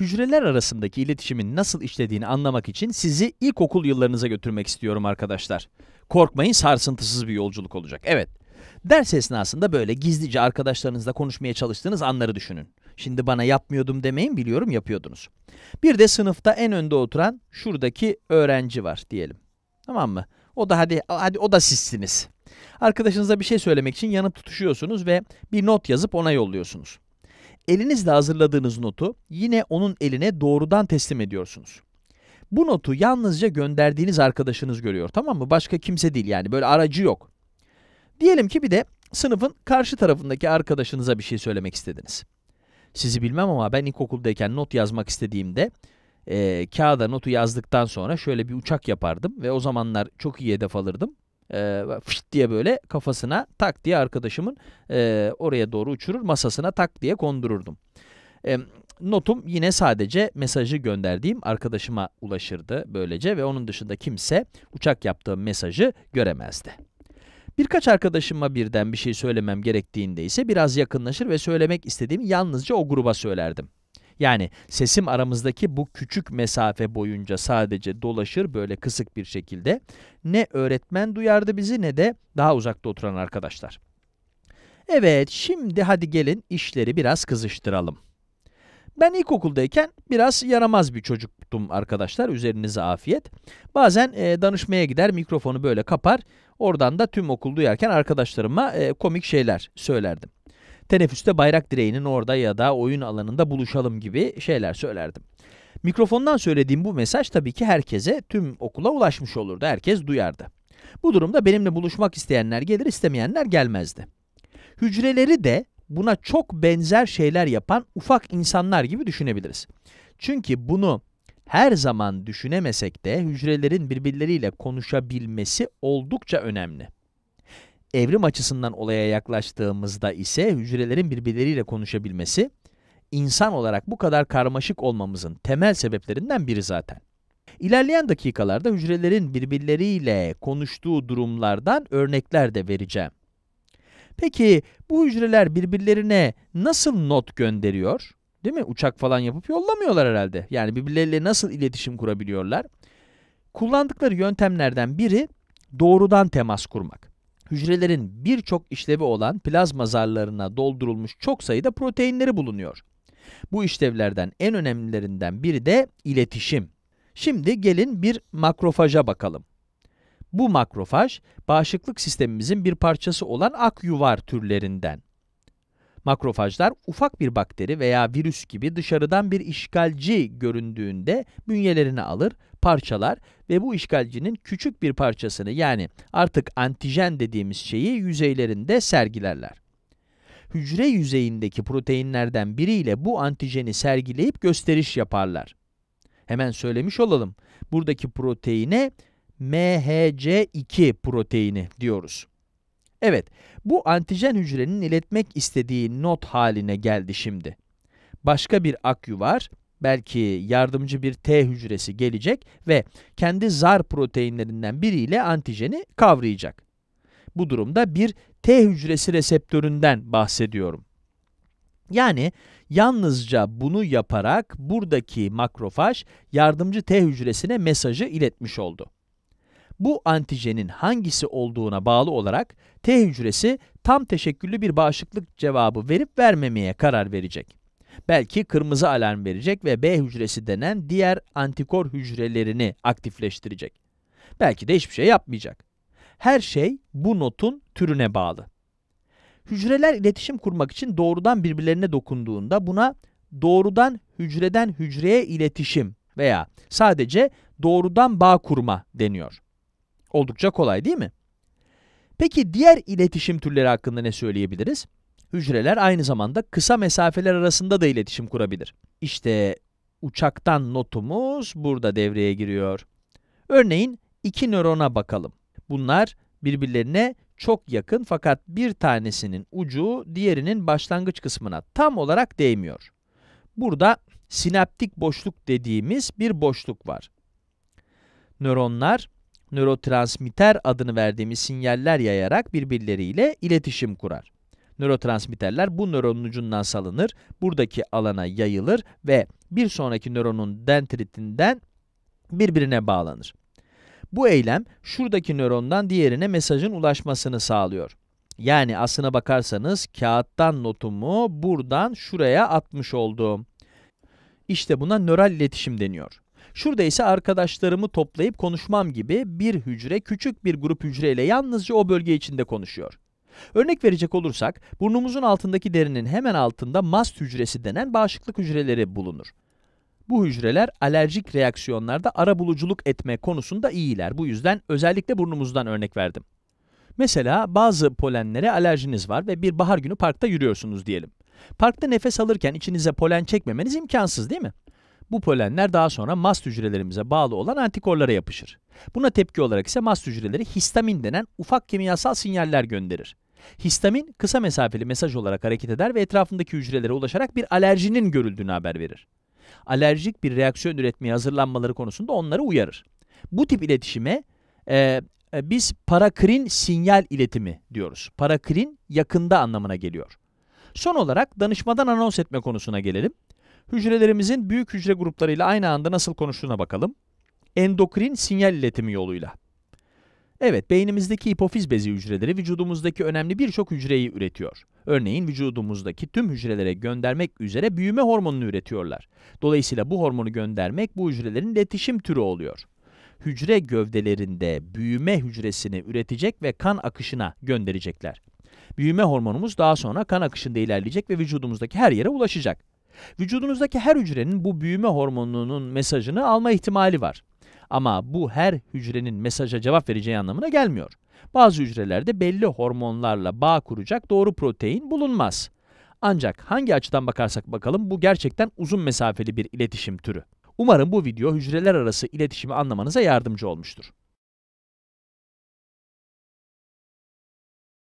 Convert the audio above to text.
hücreler arasındaki iletişimin nasıl işlediğini anlamak için sizi ilkokul yıllarınıza götürmek istiyorum arkadaşlar. Korkmayın, sarsıntısız bir yolculuk olacak. Evet, ders esnasında böyle gizlice arkadaşlarınızla konuşmaya çalıştığınız anları düşünün. Şimdi bana yapmıyordum demeyin, biliyorum yapıyordunuz. Bir de sınıfta en önde oturan şuradaki öğrenci var diyelim. Tamam mı? O da hadi o da sizsiniz. Arkadaşınıza bir şey söylemek için yanıp tutuşuyorsunuz ve bir not yazıp ona yolluyorsunuz. Elinizle hazırladığınız notu yine onun eline doğrudan teslim ediyorsunuz. Bu notu yalnızca gönderdiğiniz arkadaşınız görüyor, tamam mı? Başka kimse değil, yani böyle aracı yok. Diyelim ki bir de sınıfın karşı tarafındaki arkadaşınıza bir şey söylemek istediniz. Sizi bilmem ama ben ilkokuldayken not yazmak istediğimde kağıda notu yazdıktan sonra şöyle bir uçak yapardım ve o zamanlar çok iyi hedef alırdım. Fışt diye böyle kafasına tak diye arkadaşımın oraya doğru uçurur, masasına tak diye kondururdum. Notum yine sadece mesajı gönderdiğim arkadaşıma ulaşırdı böylece ve onun dışında kimse uçak yaptığım mesajı göremezdi. Birkaç arkadaşıma birden bir şey söylemem gerektiğinde ise biraz yakınlaşır ve söylemek istediğimi yalnızca o gruba söylerdim. Yani sesim aramızdaki bu küçük mesafe boyunca sadece dolaşır böyle kısık bir şekilde. Ne öğretmen duyardı bizi ne de daha uzakta oturan arkadaşlar. Evet, şimdi hadi gelin işleri biraz kızıştıralım. Ben ilkokuldayken biraz yaramaz bir çocuktum arkadaşlar, üzerinize afiyet. Bazen danışmaya gider, mikrofonu böyle kapar, oradan da tüm okul duyarken arkadaşlarıma komik şeyler söylerdim. Teneffüste bayrak direğinin orada ya da oyun alanında buluşalım gibi şeyler söylerdim. Mikrofondan söylediğim bu mesaj tabii ki herkese, tüm okula ulaşmış olurdu. Herkes duyardı. Bu durumda benimle buluşmak isteyenler gelir, istemeyenler gelmezdi. Hücreleri de buna çok benzer şeyler yapan ufak insanlar gibi düşünebiliriz. Çünkü bunu her zaman düşünemesek de hücrelerin birbirleriyle konuşabilmesi oldukça önemli. Evrim açısından olaya yaklaştığımızda ise hücrelerin birbirleriyle konuşabilmesi, insan olarak bu kadar karmaşık olmamızın temel sebeplerinden biri zaten. İlerleyen dakikalarda hücrelerin birbirleriyle konuştuğu durumlardan örnekler de vereceğim. Peki bu hücreler birbirlerine nasıl not gönderiyor? Değil mi? Uçak falan yapıp yollamıyorlar herhalde. Yani birbirleriyle nasıl iletişim kurabiliyorlar? Kullandıkları yöntemlerden biri doğrudan temas kurmak. Hücrelerin birçok işlevi olan plazma zarlarına doldurulmuş çok sayıda proteinleri bulunuyor. Bu işlevlerden en önemlilerinden biri de iletişim. Şimdi gelin bir makrofaja bakalım. Bu makrofaj, bağışıklık sistemimizin bir parçası olan akyuvar türlerinden. Makrofajlar, ufak bir bakteri veya virüs gibi dışarıdan bir işgalci göründüğünde bünyelerini alır, parçalar ve bu işgalcinin küçük bir parçasını, yani artık antijen dediğimiz şeyi yüzeylerinde sergilerler. Hücre yüzeyindeki proteinlerden biriyle bu antijeni sergileyip gösteriş yaparlar. Hemen söylemiş olalım, buradaki proteine MHC2 proteini diyoruz. Evet, bu antijen hücrenin iletmek istediği not haline geldi şimdi. Başka bir akyuvar, belki yardımcı bir T hücresi gelecek ve kendi zar proteinlerinden biriyle antijeni kavrayacak. Bu durumda bir T hücresi reseptöründen bahsediyorum. Yani yalnızca bunu yaparak buradaki makrofaj yardımcı T hücresine mesajı iletmiş oldu. Bu antijenin hangisi olduğuna bağlı olarak T hücresi tam teşekküllü bir bağışıklık cevabı verip vermemeye karar verecek. Belki kırmızı alarm verecek ve B hücresi denen diğer antikor hücrelerini aktifleştirecek. Belki de hiçbir şey yapmayacak. Her şey bu notun türüne bağlı. Hücreler iletişim kurmak için doğrudan birbirlerine dokunduğunda buna doğrudan hücreden hücreye iletişim veya sadece doğrudan bağ kurma deniyor. Oldukça kolay değil mi? Peki diğer iletişim türleri hakkında ne söyleyebiliriz? Hücreler aynı zamanda kısa mesafeler arasında da iletişim kurabilir. İşte uçaktan notumuz burada devreye giriyor. Örneğin iki nörona bakalım. Bunlar birbirlerine çok yakın fakat bir tanesinin ucu diğerinin başlangıç kısmına tam olarak değmiyor. Burada sinaptik boşluk dediğimiz bir boşluk var. Nöronlar, nörotransmitter adını verdiğimiz sinyaller yayarak birbirleriyle iletişim kurar. nörotransmitterler bu nöronun ucundan salınır, buradaki alana yayılır ve bir sonraki nöronun dendritinden birbirine bağlanır. Bu eylem şuradaki nörondan diğerine mesajın ulaşmasını sağlıyor. Yani aslına bakarsanız kağıttan notumu buradan şuraya atmış oldum. İşte buna nöral iletişim deniyor. Şurada ise arkadaşlarımı toplayıp konuşmam gibi bir hücre küçük bir grup hücreyle yalnızca o bölge içinde konuşuyor. Örnek verecek olursak burnumuzun altındaki derinin hemen altında mast hücresi denen bağışıklık hücreleri bulunur. Bu hücreler alerjik reaksiyonlarda arabuluculuk etme konusunda iyiler. Bu yüzden özellikle burnumuzdan örnek verdim. Mesela bazı polenlere alerjiniz var ve bir bahar günü parkta yürüyorsunuz diyelim. Parkta nefes alırken içinize polen çekmemeniz imkansız değil mi? Bu polenler daha sonra mast hücrelerimize bağlı olan antikorlara yapışır. Buna tepki olarak ise mast hücreleri histamin denen ufak kimyasal sinyaller gönderir. Histamin kısa mesafeli mesaj olarak hareket eder ve etrafındaki hücrelere ulaşarak bir alerjinin görüldüğünü haber verir. Alerjik bir reaksiyon üretmeye hazırlanmaları konusunda onları uyarır. Bu tip iletişime biz parakrin sinyal iletimi diyoruz. Parakrin yakında anlamına geliyor. Son olarak danışmadan anons etme konusuna gelelim. Hücrelerimizin büyük hücre gruplarıyla aynı anda nasıl konuştuğuna bakalım. Endokrin sinyal iletimi yoluyla. Evet, beynimizdeki hipofiz bezi hücreleri vücudumuzdaki önemli birçok hücreyi üretiyor. Örneğin vücudumuzdaki tüm hücrelere göndermek üzere büyüme hormonunu üretiyorlar. Dolayısıyla bu hormonu göndermek bu hücrelerin iletişim türü oluyor. Hücre gövdelerinde büyüme hücresini üretecek ve kan akışına gönderecekler. Büyüme hormonumuz daha sonra kan akışında ilerleyecek ve vücudumuzdaki her yere ulaşacak. Vücudunuzdaki her hücrenin bu büyüme hormonunun mesajını alma ihtimali var. Ama bu her hücrenin mesaja cevap vereceği anlamına gelmiyor. Bazı hücrelerde belli hormonlarla bağ kuracak doğru protein bulunmaz. Ancak hangi açıdan bakarsak bakalım bu gerçekten uzun mesafeli bir iletişim türü. Umarım bu video hücreler arası iletişimi anlamanıza yardımcı olmuştur.